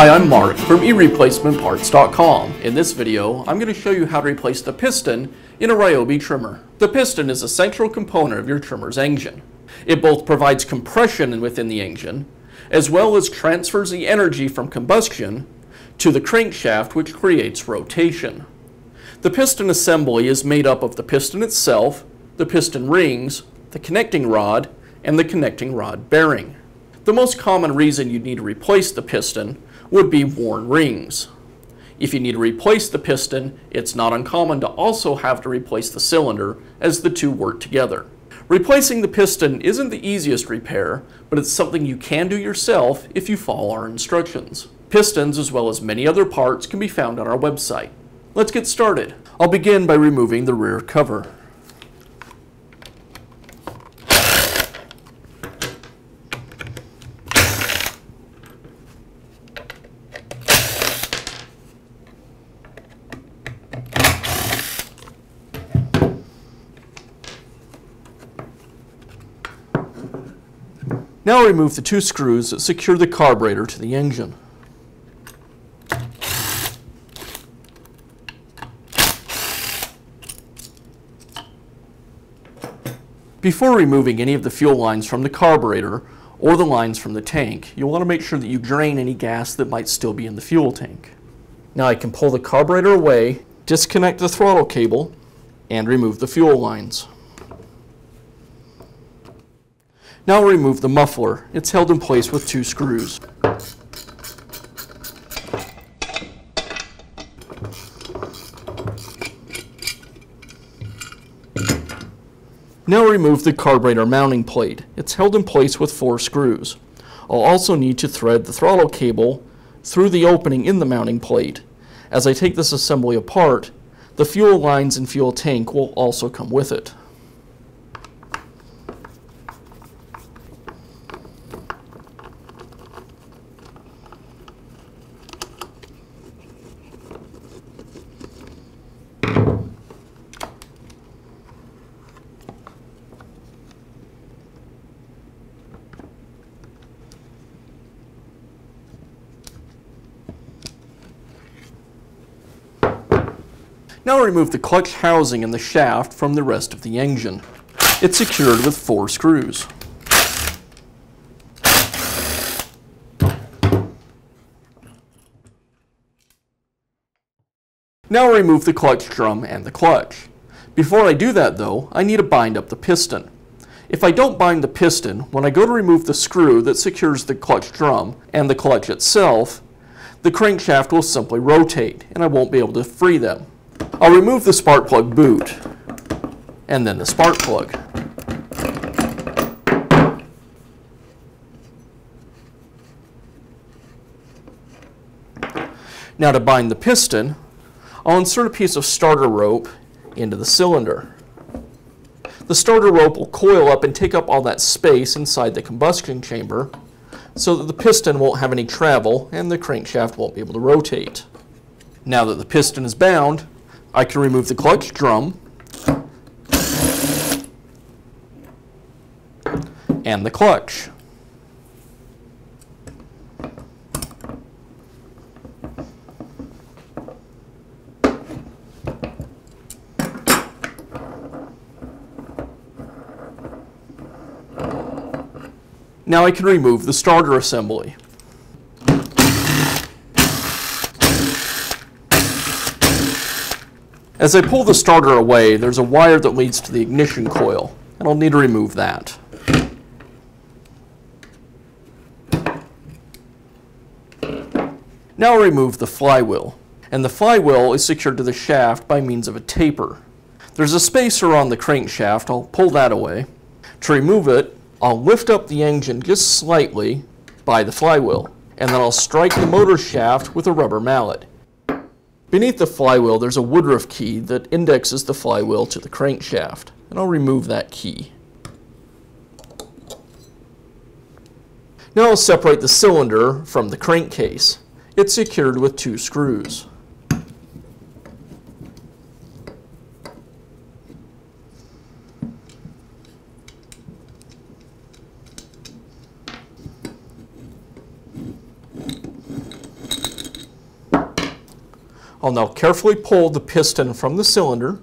Hi, I'm Mark from eReplacementParts.com. In this video, I'm going to show you how to replace the piston in a Ryobi trimmer. The piston is a central component of your trimmer's engine. It both provides compression within the engine, as well as transfers the energy from combustion to the crankshaft, which creates rotation. The piston assembly is made up of the piston itself, the piston rings, the connecting rod, and the connecting rod bearing. The most common reason you'd need to replace the piston would be worn rings. If you need to replace the piston, it's not uncommon to also have to replace the cylinder, as the two work together. Replacing the piston isn't the easiest repair, but it's something you can do yourself if you follow our instructions. Pistons, as well as many other parts, can be found on our website. Let's get started. I'll begin by removing the rear cover. Now remove the two screws that secure the carburetor to the engine. Before removing any of the fuel lines from the carburetor or the lines from the tank, you'll want to make sure that you drain any gas that might still be in the fuel tank. Now I can pull the carburetor away, disconnect the throttle cable, and remove the fuel lines. Now remove the muffler. It's held in place with two screws. Now remove the carburetor mounting plate. It's held in place with four screws. I'll also need to thread the throttle cable through the opening in the mounting plate. As I take this assembly apart, the fuel lines and fuel tank will also come with it. Now remove the clutch housing and the shaft from the rest of the engine. It's secured with four screws. Now remove the clutch drum and the clutch. Before I do that though, I need to bind up the piston. If I don't bind the piston, when I go to remove the screw that secures the clutch drum and the clutch itself, the crankshaft will simply rotate and I won't be able to free them. I'll remove the spark plug boot, and then the spark plug. Now to bind the piston, I'll insert a piece of starter rope into the cylinder. The starter rope will coil up and take up all that space inside the combustion chamber so that the piston won't have any travel and the crankshaft won't be able to rotate. Now that the piston is bound, I can remove the clutch drum and the clutch. Now I can remove the starter assembly. As I pull the starter away, there's a wire that leads to the ignition coil, and I'll need to remove that. Now I'll remove the flywheel, and the flywheel is secured to the shaft by means of a taper. There's a spacer on the crankshaft, I'll pull that away. To remove it, I'll lift up the engine just slightly by the flywheel, and then I'll strike the motor shaft with a rubber mallet. Beneath the flywheel, there's a woodruff key that indexes the flywheel to the crankshaft, and I'll remove that key. Now I'll separate the cylinder from the crankcase. It's secured with two screws. I'll now carefully pull the piston from the cylinder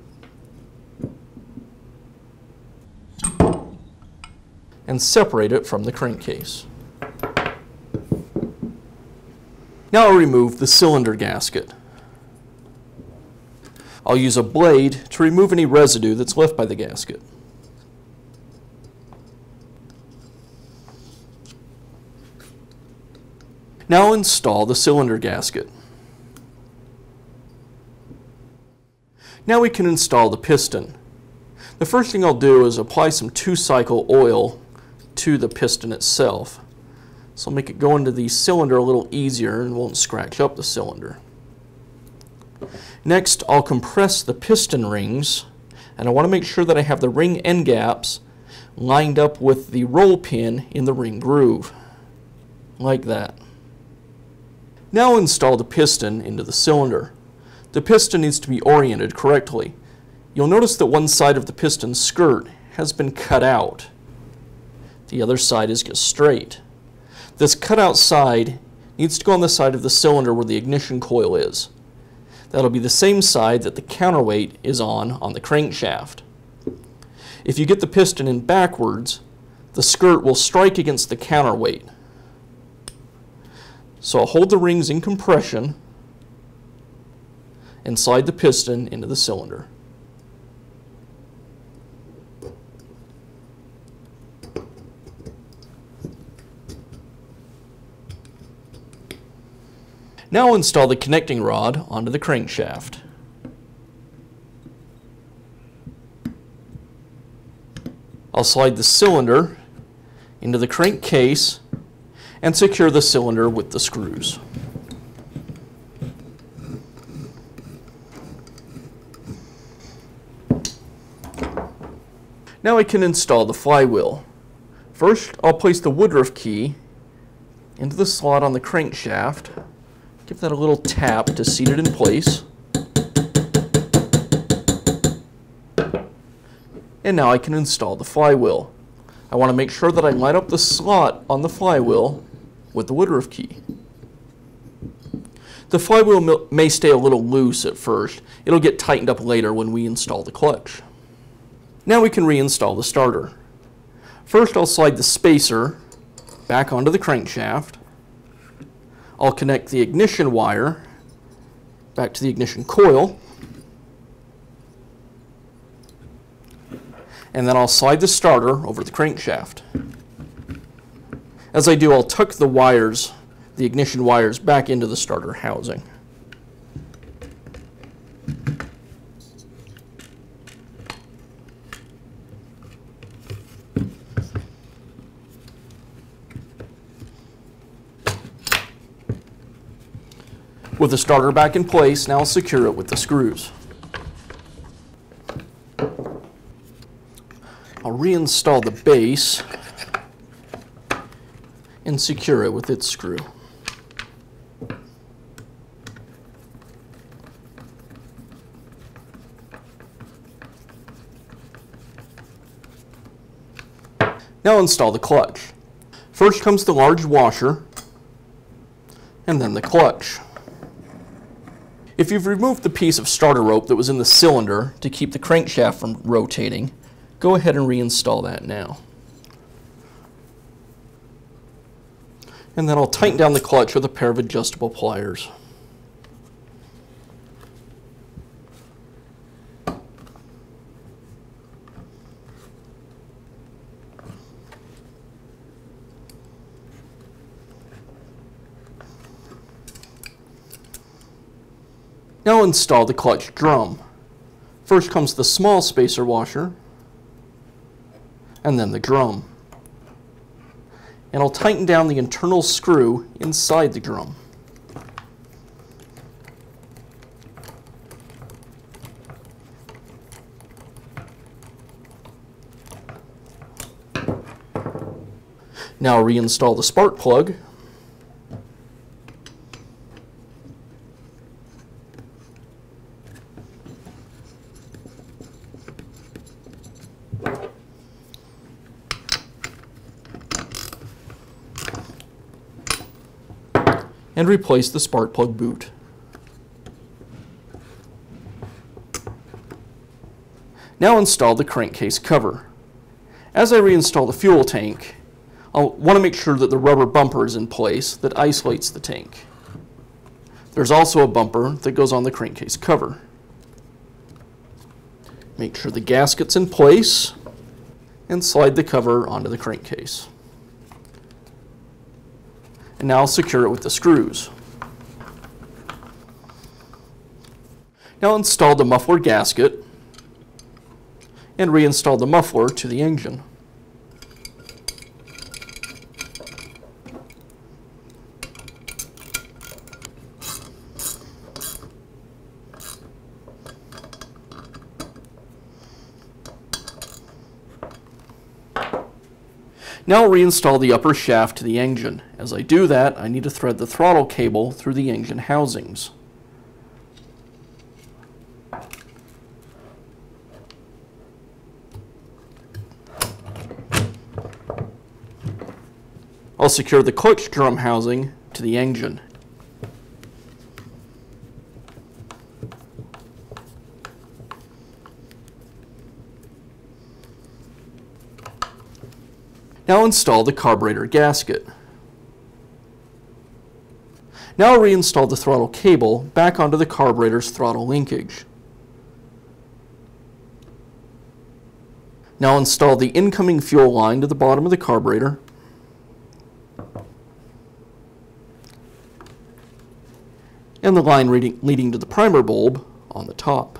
and separate it from the crankcase. Now I'll remove the cylinder gasket. I'll use a blade to remove any residue that's left by the gasket. Now install the cylinder gasket. Now we can install the piston. The first thing I'll do is apply some 2-cycle oil to the piston itself. This will make it go into the cylinder a little easier and won't scratch up the cylinder. Next, I'll compress the piston rings, and I want to make sure that I have the ring end gaps lined up with the roll pin in the ring groove, like that. Now install the piston into the cylinder. The piston needs to be oriented correctly. You'll notice that one side of the piston skirt has been cut out. The other side is just straight. This cut out side needs to go on the side of the cylinder where the ignition coil is. That'll be the same side that the counterweight is on the crankshaft. If you get the piston in backwards, the skirt will strike against the counterweight. So I'll hold the rings in compression and slide the piston into the cylinder. Now install the connecting rod onto the crankshaft. I'll slide the cylinder into the crankcase and secure the cylinder with the screws. Now I can install the flywheel. First, I'll place the Woodruff key into the slot on the crankshaft. Give that a little tap to seat it in place. And now I can install the flywheel. I want to make sure that I line up the slot on the flywheel with the Woodruff key. The flywheel may stay a little loose at first. It'll get tightened up later when we install the clutch. Now we can reinstall the starter. First, I'll slide the spacer back onto the crankshaft. I'll connect the ignition wire back to the ignition coil, and then I'll slide the starter over the crankshaft. As I do, I'll tuck the wires, the ignition wires, back into the starter housing. With the starter back in place, now I'll secure it with the screws. I'll reinstall the base and secure it with its screw. Now install the clutch. First comes the large washer and then the clutch. If you've removed the piece of starter rope that was in the cylinder to keep the crankshaft from rotating, go ahead and reinstall that now. And then I'll tighten down the clutch with a pair of adjustable pliers. Now install the clutch drum. First comes the small spacer washer and then the drum. And I'll tighten down the internal screw inside the drum. Now reinstall the spark plug. And replace the spark plug boot. Now install the crankcase cover. As I reinstall the fuel tank, I'll want to make sure that the rubber bumper is in place that isolates the tank. There's also a bumper that goes on the crankcase cover. Make sure the gasket's in place and slide the cover onto the crankcase. And now I'll secure it with the screws. Now install the muffler gasket and reinstall the muffler to the engine. Now I'll reinstall the upper shaft to the engine. As I do that, I need to thread the throttle cable through the engine housings. I'll secure the clutch drum housing to the engine. Now install the carburetor gasket. Now I'll reinstall the throttle cable back onto the carburetor's throttle linkage. Now install the incoming fuel line to the bottom of the carburetor. And the line leading to the primer bulb on the top.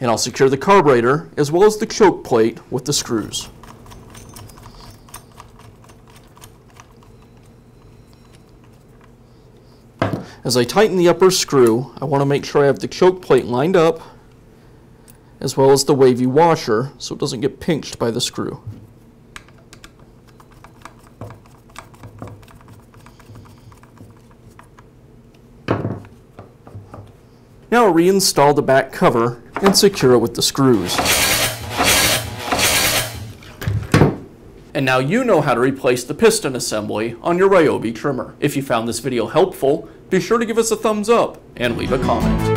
And I'll secure the carburetor as well as the choke plate with the screws. As I tighten the upper screw, I want to make sure I have the choke plate lined up as well as the wavy washer so it doesn't get pinched by the screw. Now reinstall the back cover and secure it with the screws. And now you know how to replace the piston assembly on your Ryobi trimmer. If you found this video helpful, be sure to give us a thumbs up and leave a comment.